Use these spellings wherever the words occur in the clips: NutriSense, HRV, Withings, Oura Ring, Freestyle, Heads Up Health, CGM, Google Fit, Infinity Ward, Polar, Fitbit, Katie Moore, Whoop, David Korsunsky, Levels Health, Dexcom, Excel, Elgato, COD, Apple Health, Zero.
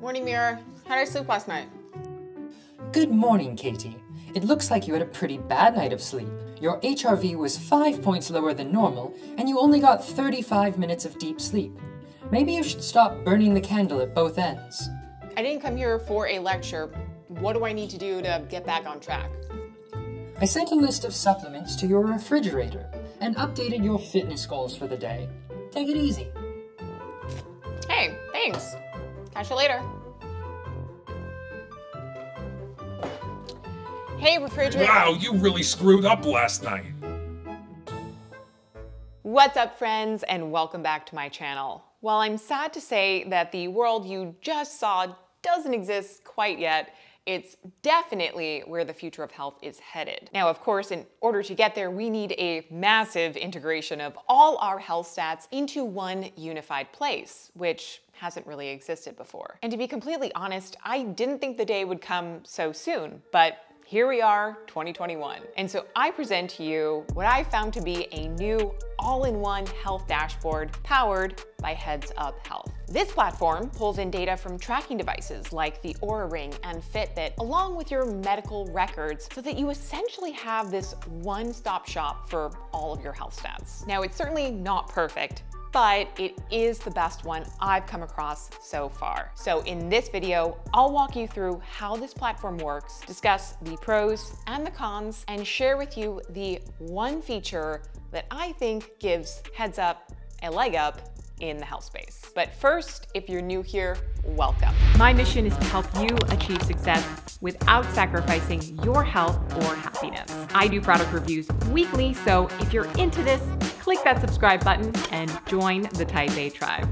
Morning, Mira. How did I sleep last night? Good morning, Katie. It looks like you had a pretty bad night of sleep. Your HRV was 5 points lower than normal, and you only got 35 minutes of deep sleep. Maybe you should stop burning the candle at both ends. I didn't come here for a lecture. What do I need to do to get back on track? I sent a list of supplements to your refrigerator and updated your fitness goals for the day. Take it easy. Hey, thanks. Catch you later. Hey, refrigerator. Wow, you really screwed up last night. What's up, friends, and welcome back to my channel. While I'm sad to say that the world you just saw doesn't exist quite yet, it's definitely where the future of health is headed. Now, of course, in order to get there, we need a massive integration of all our health stats into one unified place, which hasn't really existed before. And to be completely honest, I didn't think the day would come so soon, but here we are, 2021. And so I present to you what I found to be a new all-in-one health dashboard powered by Heads Up Health. This platform pulls in data from tracking devices like the Oura Ring and Fitbit, along with your medical records, so that you essentially have this one-stop shop for all of your health stats. Now, it's certainly not perfect, but it is the best one I've come across so far. So in this video, I'll walk you through how this platform works, discuss the pros and the cons, and share with you the one feature that I think gives Heads Up a leg up in the health space. But first, if you're new here, welcome. My mission is to help you achieve success without sacrificing your health or happiness. I do product reviews weekly, so if you're into this, click that subscribe button and join the Type A tribe.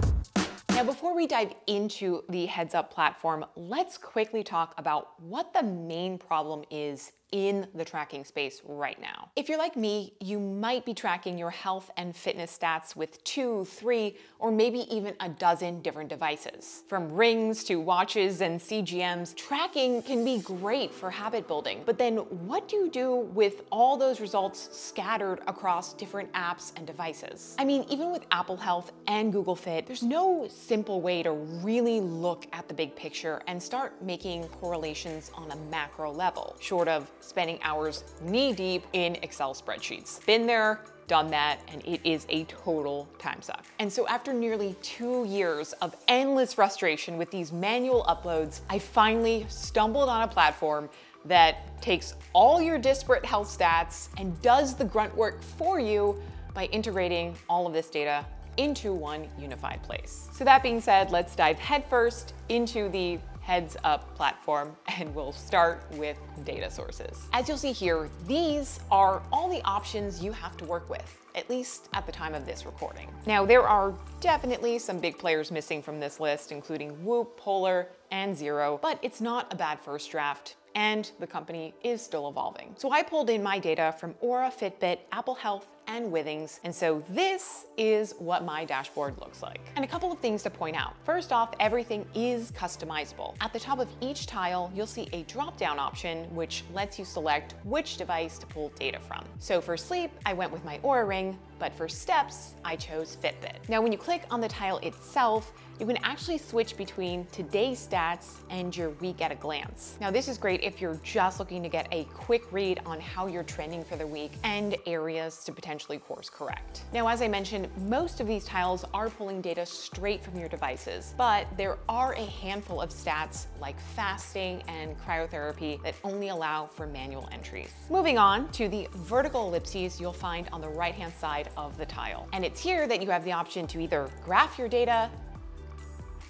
Now, before we dive into the Heads Up platform, let's quickly talk about what the main problem is in the tracking space right now. If you're like me, you might be tracking your health and fitness stats with 2, 3, or maybe even a dozen different devices. From rings to watches and CGMs, tracking can be great for habit building. But then what do you do with all those results scattered across different apps and devices? I mean, even with Apple Health and Google Fit, there's no simple way to really look at the big picture and start making correlations on a macro level, short of spending hours knee deep in Excel spreadsheets. Been there, done that, and it is a total time suck. And so after nearly 2 years of endless frustration with these manual uploads, I finally stumbled on a platform that takes all your disparate health stats and does the grunt work for you by integrating all of this data into one unified place. So that being said, let's dive headfirst into the Heads Up platform, and we'll start with data sources. As you'll see here, these are all the options you have to work with, at least at the time of this recording. Now, there are definitely some big players missing from this list, including Whoop, Polar, and Zero, but it's not a bad first draft, and the company is still evolving. So I pulled in my data from Oura, Fitbit, Apple Health, and Withings, and so this is what my dashboard looks like. And a couple of things to point out. First off, everything is customizable. At the top of each tile, you'll see a drop-down option which lets you select which device to pull data from. So for sleep, I went with my Oura Ring, but for steps, I chose Fitbit. Now, when you click on the tile itself, you can actually switch between today's stats and your week at a glance. Now, this is great if you're just looking to get a quick read on how you're trending for the week and areas to potentially course correct. Now, as I mentioned, most of these tiles are pulling data straight from your devices, but there are a handful of stats like fasting and cryotherapy that only allow for manual entries. Moving on to the vertical ellipses you'll find on the right-hand side of the tile. And it's here that you have the option to either graph your data,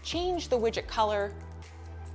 change the widget color,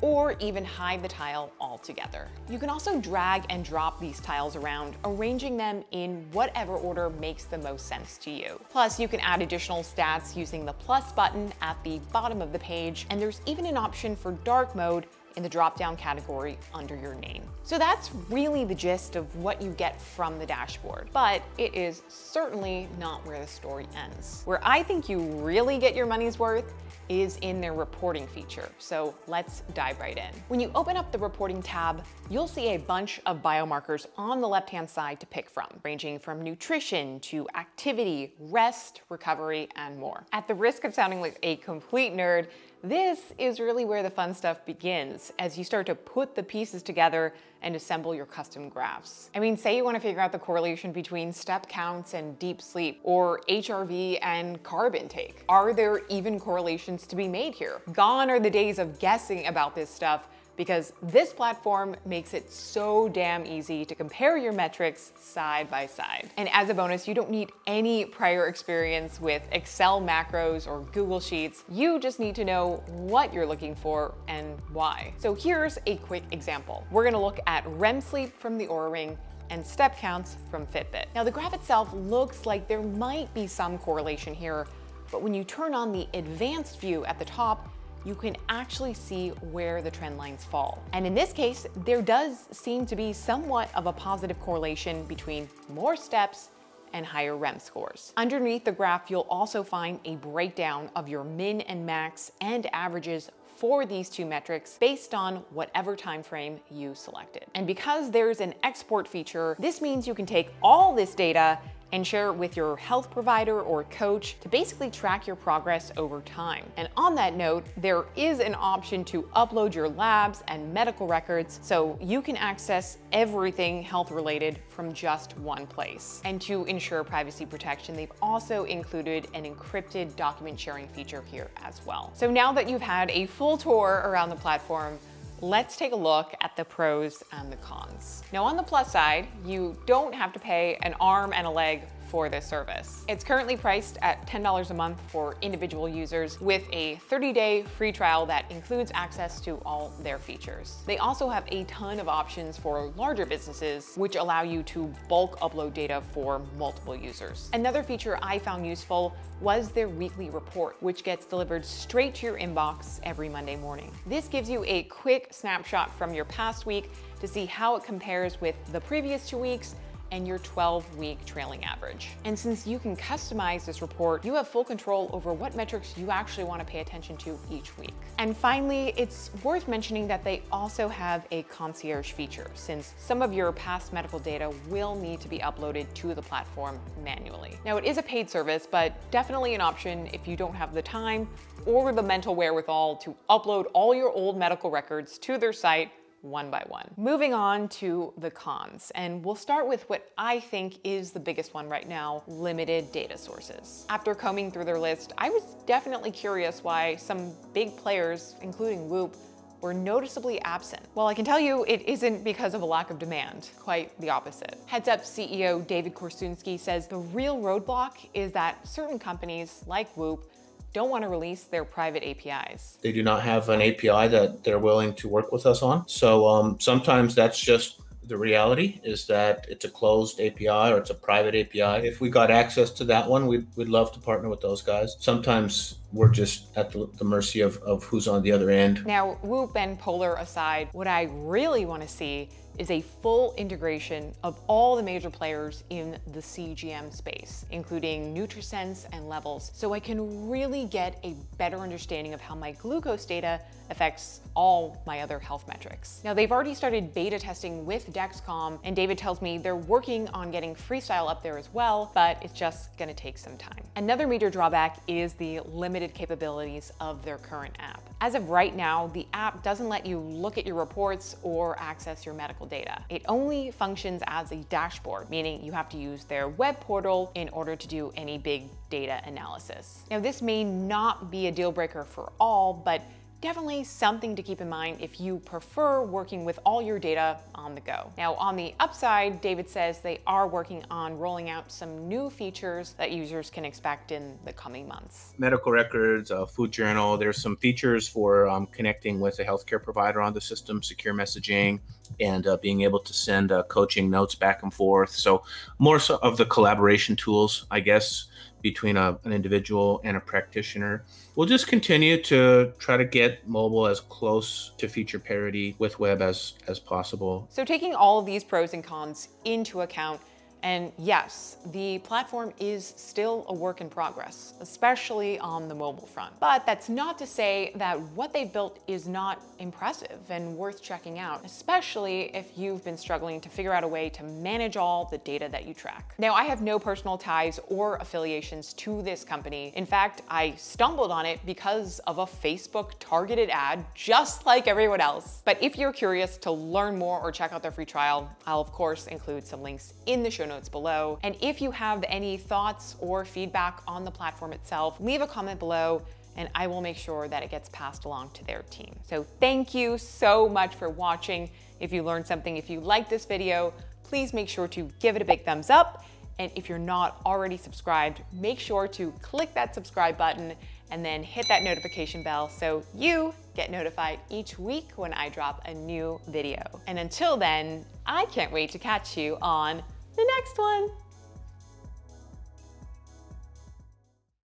or even hide the tile altogether. You can also drag and drop these tiles around, arranging them in whatever order makes the most sense to you. Plus, you can add additional stats using the plus button at the bottom of the page, and there's even an option for dark mode in the drop-down category under your name. So that's really the gist of what you get from the dashboard, but it is certainly not where the story ends. Where I think you really get your money's worth is in their reporting feature. So let's dive right in. When you open up the reporting tab, you'll see a bunch of biomarkers on the left-hand side to pick from, ranging from nutrition to activity, rest, recovery, and more. At the risk of sounding like a complete nerd, This is really where the fun stuff begins, as you start to put the pieces together and assemble your custom graphs. I mean, say you want to figure out the correlation between step counts and deep sleep, or HRV and carb intake. Are there even correlations to be made here? Gone are the days of guessing about this stuff, because this platform makes it so damn easy to compare your metrics side by side. And as a bonus, you don't need any prior experience with Excel macros or Google Sheets. You just need to know what you're looking for and why. So here's a quick example. We're gonna look at REM sleep from the Oura Ring and step counts from Fitbit. Now the graph itself looks like there might be some correlation here, but when you turn on the advanced view at the top, you can actually see where the trend lines fall. And in this case, there does seem to be somewhat of a positive correlation between more steps and higher REM scores. Underneath the graph, you'll also find a breakdown of your min and max and averages for these two metrics based on whatever time frame you selected. And because there's an export feature, this means you can take all this data and share it with your health provider or coach to basically track your progress over time. And on that note, there is an option to upload your labs and medical records, so you can access everything health related from just one place. And to ensure privacy protection, they've also included an encrypted document sharing feature here as well. So now that you've had a full tour around the platform, let's take a look at the pros and the cons. Now on the plus side, you don't have to pay an arm and a leg for this service. It's currently priced at $10 a month for individual users with a 30-day free trial that includes access to all their features. They also have a ton of options for larger businesses, which allow you to bulk upload data for multiple users. Another feature I found useful was their weekly report, which gets delivered straight to your inbox every Monday morning. This gives you a quick snapshot from your past week to see how it compares with the previous 2 weeks and your 12-week trailing average. And since you can customize this report, you have full control over what metrics you actually want to pay attention to each week. And finally, it's worth mentioning that they also have a concierge feature, since some of your past medical data will need to be uploaded to the platform manually. Now, it is a paid service, but definitely an option if you don't have the time or the mental wherewithal to upload all your old medical records to their site one by one. Moving on to the cons, and we'll start with what I think is the biggest one right now, limited data sources. After combing through their list, I was definitely curious why some big players, including Whoop, were noticeably absent. Well, I can tell you it isn't because of a lack of demand, quite the opposite. Heads Up CEO David Korsunsky says the real roadblock is that certain companies like Whoop don't want to release their private APIs. They do not have an API that they're willing to work with us on. So sometimes that's just the reality, is that it's a closed API or it's a private API. If we got access to that one, we'd love to partner with those guys. Sometimes we're just at the mercy of who's on the other end. Now, Whoop and Polar aside, what I really want to see is a full integration of all the major players in the CGM space, including NutriSense and Levels, so I can really get a better understanding of how my glucose data affects all my other health metrics. Now, they've already started beta testing with Dexcom, and David tells me they're working on getting Freestyle up there as well, but it's just gonna take some time. Another major drawback is the limited capabilities of their current app. As of right now, the app doesn't let you look at your reports or access your medical data. It only functions as a dashboard, meaning you have to use their web portal in order to do any big data analysis. Now, this may not be a deal breaker for all, but definitely something to keep in mind if you prefer working with all your data on the go. Now, on the upside, David says they are working on rolling out some new features that users can expect in the coming months. Medical records, food journal, there's some features for connecting with a healthcare provider on the system, secure messaging, and being able to send coaching notes back and forth. So more so of the collaboration tools, I guess, between an individual and a practitioner. We'll just continue to try to get mobile as close to feature parity with web as possible. So taking all of these pros and cons into account, And yes, the platform is still a work in progress, especially on the mobile front. But that's not to say that what they've built is not impressive and worth checking out, especially if you've been struggling to figure out a way to manage all the data that you track. Now, I have no personal ties or affiliations to this company. In fact, I stumbled on it because of a Facebook targeted ad, just like everyone else. But if you're curious to learn more or check out their free trial, I'll of course include some links in the show notes below. And if you have any thoughts or feedback on the platform itself, leave a comment below and I will make sure that it gets passed along to their team. So thank you so much for watching. If you learned something, if you liked this video, please make sure to give it a big thumbs up. And if you're not already subscribed, make sure to click that subscribe button and then hit that notification bell so you get notified each week when I drop a new video. And until then, I can't wait to catch you on the next one.